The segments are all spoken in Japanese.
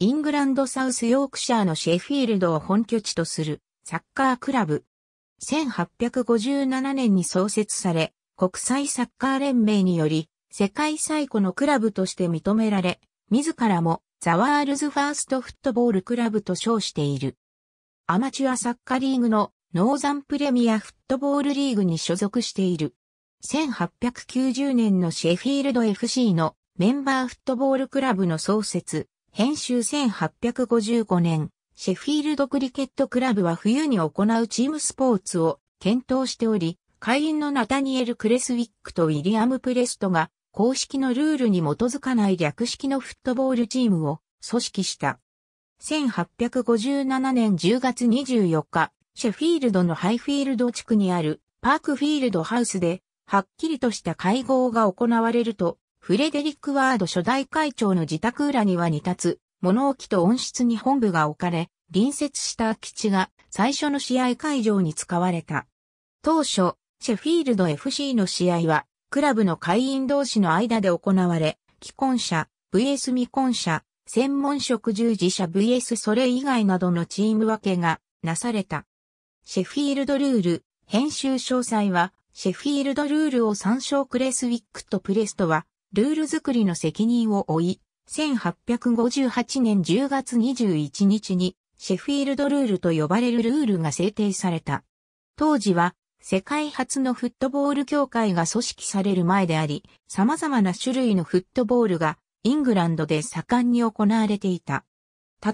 イングランドサウスヨークシャーのシェフィールドを本拠地とするサッカークラブ。1857年に創設され、国際サッカー連盟により、世界最古のクラブとして認められ、自らもザワールズファーストフットボールクラブと称している。アマチュアサッカーリーグのノーザンプレミアフットボールリーグに所属している。1890年のシェフィールド FC のメンバーフットボールクラブの創設、編集1855年、シェフィールドクリケットクラブは冬に行うチームスポーツを検討しており、会員のナタニエル・クレスウィックとウィリアム・プレストが公式のルールに基づかない略式のフットボールチームを組織した。1857年10月24日、シェフィールドのハイフィールド地区にあるパークフィールドハウスではっきりとした会合が行われると、フレデリック・ワード初代会長の自宅裏には2立つ物置と温室に本部が置かれ、隣接した空き地が最初の試合会場に使われた。当初、シェフィールド FC の試合は、クラブの会員同士の間で行われ、既婚者、VS 未婚者、専門職従事者 VS それ以外などのチーム分けがなされた。シェフィールドルール、編集詳細は、シェフィールドルールを参照クレスウィックとプレストは、ルール作りの責任を負い、1858年10月21日に、シェフィールドルールと呼ばれるルールが制定された。当時は、世界初のフットボール協会が組織される前であり、様々な種類のフットボールがイングランドで盛んに行われていた。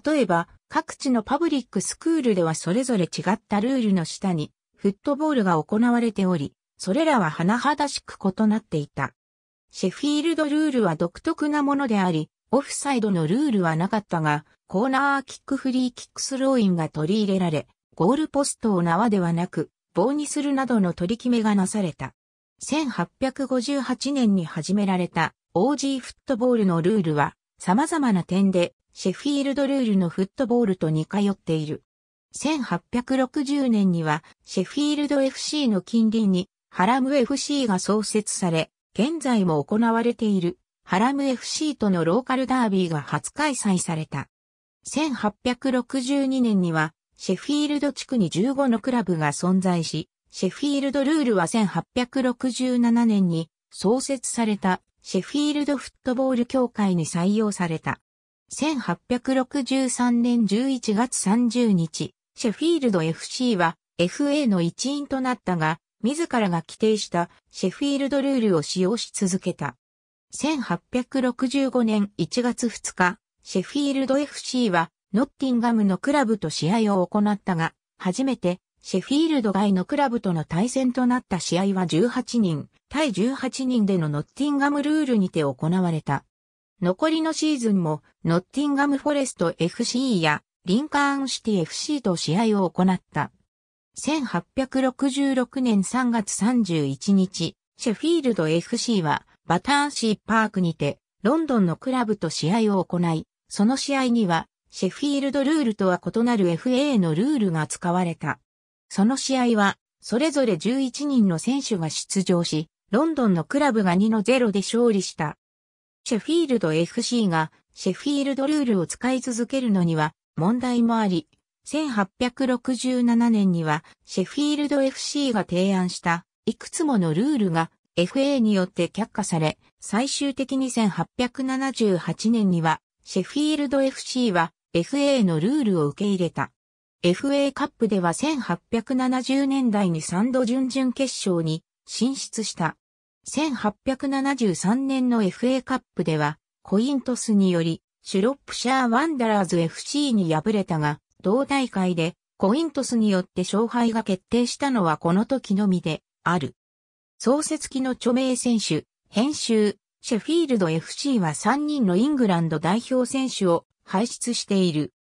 例えば、各地のパブリックスクールではそれぞれ違ったルールの下にフットボールが行われており、それらは甚だしく異なっていた。シェフィールドルールは独特なものであり、オフサイドのルールはなかったが、コーナーキックフリーキックスローインが取り入れられ、ゴールポストを縄ではなく、棒にするなどの取り決めがなされた。1858年に始められた OG フットボールのルールは様々な点でシェフィールドルールのフットボールと似通っている。1860年にはシェフィールド FC の近隣にハラム FC が創設され、現在も行われているハラム FC とのローカルダービーが初開催された。1862年にはシェフィールド地区に15のクラブが存在し、シェフィールドルールは1867年に創設されたシェフィールドフットボール協会に採用された。1863年11月30日、シェフィールド FC は FA の一員となったが、自らが規定したシェフィールドルールを使用し続けた。1865年1月2日、シェフィールド FC はノッティンガムのクラブと試合を行ったが、初めてシェフィールド外のクラブとの対戦となった試合は18人、対18人でのノッティンガムルールにて行われた。残りのシーズンもノッティンガムフォレスト FC やリンカーンシティ FC と試合を行った。1866年3月31日、シェフィールド FC はバターンシーパークにてロンドンのクラブと試合を行い、その試合にはシェフィールドルールとは異なる FA のルールが使われた。その試合は、それぞれ11人の選手が出場し、ロンドンのクラブが 2-0 で勝利した。シェフィールド FC がシェフィールドルールを使い続けるのには問題もあり、1867年にはシェフィールド FC が提案したいくつものルールが FA によって却下され、最終的に1878年にはシェフィールド FC はFA のルールを受け入れた。FA カップでは1870年代に3度準々決勝に進出した。1873年の FA カップではコイントスによりシュロップシャー・ワンダラーズ FC に敗れたが、同大会でコイントスによって勝敗が決定したのはこの時のみである。創設期の著名選手、編集、シェフィールド FC は3人のイングランド代表選手を輩出している。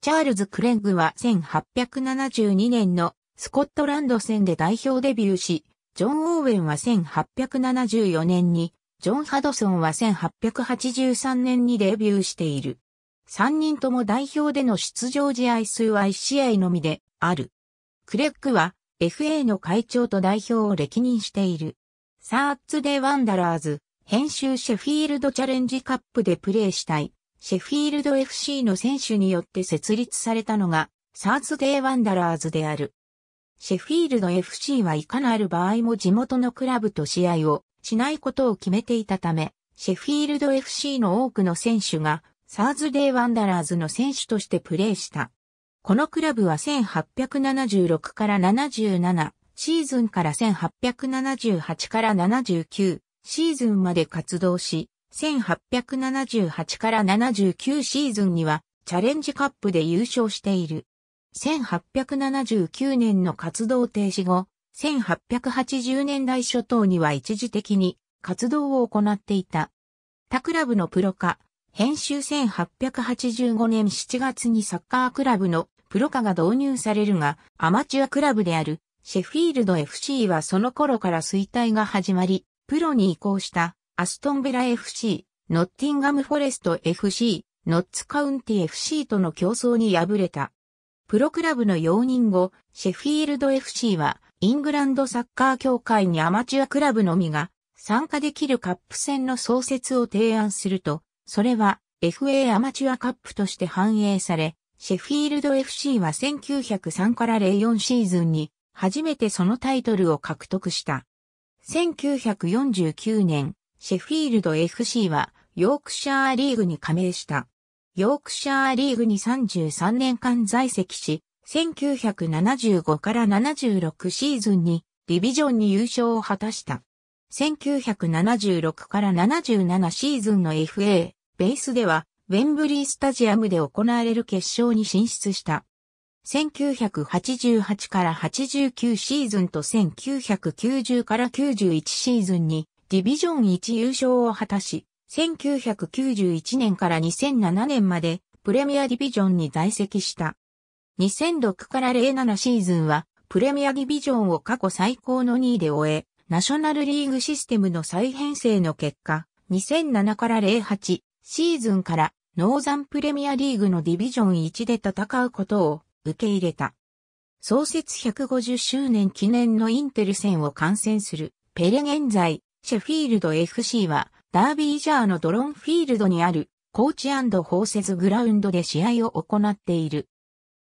チャールズ・クレッグは1872年のスコットランド戦で代表デビューし、ジョン・オーウェンは1874年に、ジョン・ハドソンは1883年にデビューしている。3人とも代表での出場試合数は1試合のみである。クレッグは FA の会長と代表を歴任している。サーツデ・ワンダラーズ、編集シェフィールドチャレンジカップでプレーしたい。シェフィールド FC の選手によって設立されたのが、サーズデイ・ワンダラーズである。シェフィールド FC はいかなる場合も地元のクラブと試合をしないことを決めていたため、シェフィールド FC の多くの選手が、サーズデイ・ワンダラーズの選手としてプレーした。このクラブは1876から77シーズンから1878から79シーズンまで活動し、1878から79シーズンにはチャレンジカップで優勝している。1879年の活動停止後、1880年代初頭には一時的に活動を行っていた。他クラブのプロ化。編集1885年7月にサッカークラブのプロ化が導入されるが、アマチュアクラブであるシェフィールド FC はその頃から衰退が始まり、プロに移行したアストンビラ FC、ノッティンガムフォレスト FC、ノッツカウンティ FC との競争に敗れた。プロクラブの容認後、シェフィールド FC はイングランドサッカー協会にアマチュアクラブのみが参加できるカップ戦の創設を提案すると、それは FA アマチュアカップとして反映され、シェフィールド FC は1903から04シーズンに初めてそのタイトルを獲得した。1949年、シェフィールド FC はヨークシャーリーグに加盟した。ヨークシャーリーグに33年間在籍し、1975から76シーズンにディビジョンに優勝を果たした。1976から77シーズンの FA。ベースでは、ウェンブリースタジアムで行われる決勝に進出した。1988から89シーズンと1990から91シーズンにディビジョン1優勝を果たし、1991年から2007年までプレミアディビジョンに在籍した。2006から07シーズンはプレミアディビジョンを過去最高の2位で終え、ナショナルリーグシステムの再編成の結果、2007から08、シーズンからノーザンプレミアリーグのディビジョン1で戦うことを受け入れた。創設150周年記念のインテル戦を観戦するペレ現在、シェフィールド FC はダービージャーのドロンフィールドにあるコーチ&ホーセズグラウンドで試合を行っている。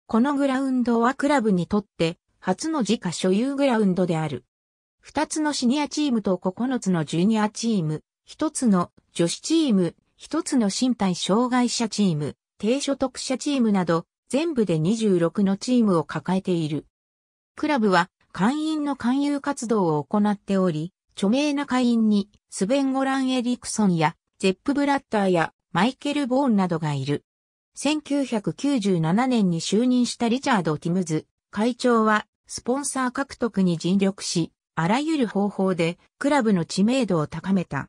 このグラウンドはクラブにとって初の自家所有グラウンドである。2つのシニアチームと9つのジュニアチーム、1つの女子チーム、一つの身体障害者チーム、低所得者チームなど、全部で26のチームを抱えている。クラブは会員の勧誘活動を行っており、著名な会員にスベン・ゴラン・エリクソンやゼップ・ブラッターやマイケル・ボーンなどがいる。1997年に就任したリチャード・ティムズ会長は、スポンサー獲得に尽力し、あらゆる方法でクラブの知名度を高めた。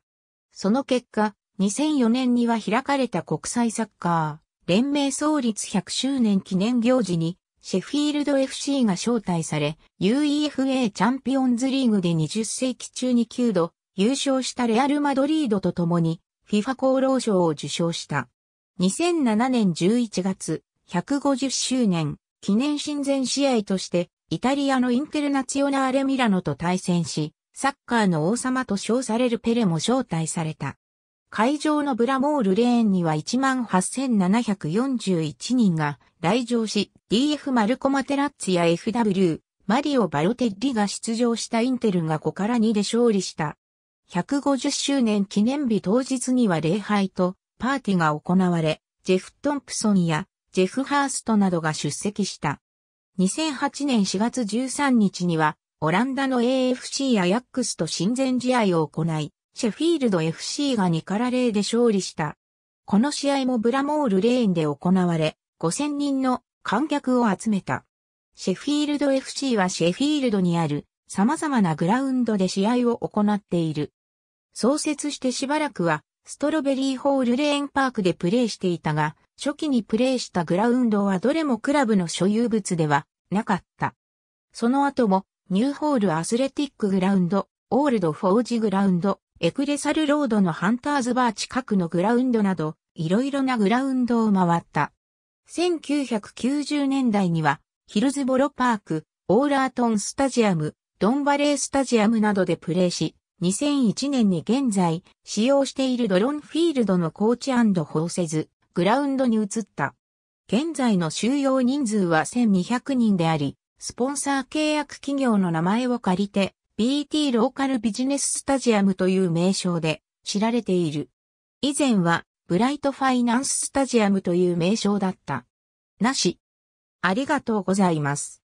その結果、2004年には開かれた国際サッカー連盟創立100周年記念行事にシェフィールド FC が招待され UEFA チャンピオンズリーグで20世紀中に9度優勝したレアル・マドリードと共に FIFA 功労賞を受賞した。2007年11月150周年記念親善試合としてイタリアのインテルナツィオナーレ・ミラノと対戦しサッカーの王様と称されるペレも招待された。会場のブラモールレーンには 18,741 人が来場し、DF マルコ・マテラッツや FW、マリオ・バロテッリが出場したインテルが5から2で勝利した。150周年記念日当日には礼拝とパーティーが行われ、ジェフ・トンプソンやジェフ・ハーストなどが出席した。2008年4月13日には、オランダの AFC アヤックスと親善試合を行い、シェフィールド FC が2から0で勝利した。この試合もブラモールレーンで行われ、5000人の観客を集めた。シェフィールド FC はシェフィールドにある様々なグラウンドで試合を行っている。創設してしばらくはストロベリーホールレーンパークでプレーしていたが、初期にプレーしたグラウンドはどれもクラブの所有物ではなかった。その後もニューホールアスレティックグラウンド、オールドフォージグラウンド、エクレサルロードのハンターズバー近くのグラウンドなど、いろいろなグラウンドを回った。1990年代には、ヒルズボロパーク、オーラートンスタジアム、ドンバレースタジアムなどでプレーし、2001年に現在、使用しているドロンフィールドのコーチ&ホーセズ、グラウンドに移った。現在の収容人数は1200人であり、スポンサー契約企業の名前を借りて、BT ローカルビジネススタジアムという名称で知られている。以前は、ブライトファイナンススタジアムという名称だった。なし。ありがとうございます。